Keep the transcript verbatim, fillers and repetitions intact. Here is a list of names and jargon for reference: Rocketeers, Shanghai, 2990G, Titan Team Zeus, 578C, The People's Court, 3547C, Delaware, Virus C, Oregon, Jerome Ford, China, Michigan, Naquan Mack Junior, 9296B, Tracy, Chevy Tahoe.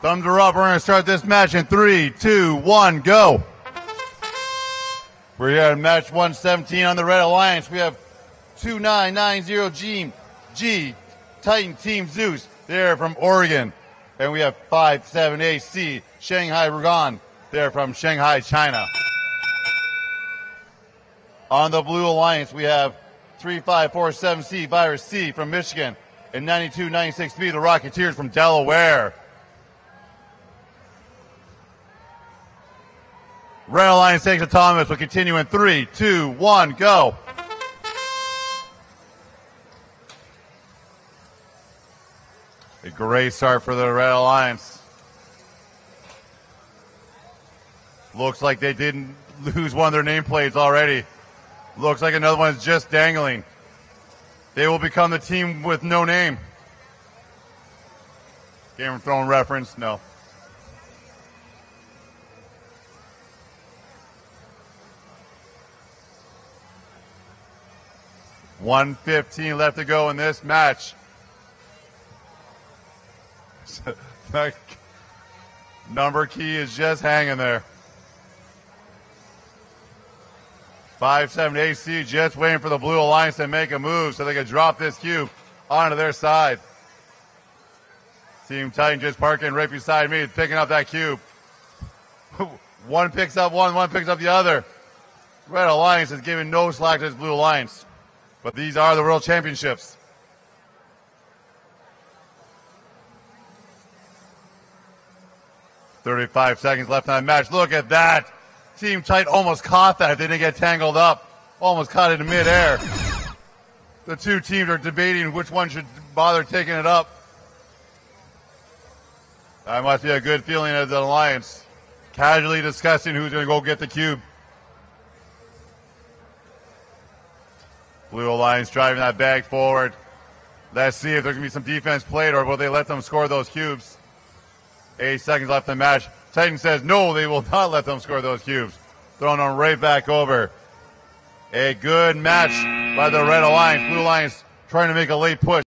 Thumbs are up. We're going to start this match in three, two, one, go. We're here at match one seventeen on the Red Alliance. We have twenty-nine ninety G, G, Titan Team Zeus. They're from Oregon. And we have five seven eight ac Shanghai Ragon. They're from Shanghai, China. On the Blue Alliance, we have three five four seven C, Virus C from Michigan, and ninety-two ninety-six B, the Rocketeers from Delaware. Red Alliance takes autonomous. We'll continue in three, two, one, go. A great start for the Red Alliance. Looks like they didn't lose one of their nameplates already. Looks like another one is just dangling. They will become the team with no name. Game of Thrones reference? No. one fifteen left to go in this match. That number key is just hanging there. five seven eight ac just waiting for the Blue Alliance to make a move so they can drop this cube onto their side. Team Titan just parking right beside me, picking up that cube. One picks up one, one picks up the other. Red Alliance is giving no slack to this Blue Alliance. But these are the World Championships. thirty-five seconds left in that match. Look at that. Team Titan almost caught that if they didn't get tangled up. Almost caught it in midair. The two teams are debating which one should bother taking it up. That must be a good feeling as an alliance. Casually discussing who's going to go get the cube. Blue Alliance driving that bag forward. Let's see if there's going to be some defense played or will they let them score those cubes. Eight seconds left in the match. Titan says no, they will not let them score those cubes. Throwing them right back over. A good match by the Red Alliance. Blue Alliance trying to make a late push.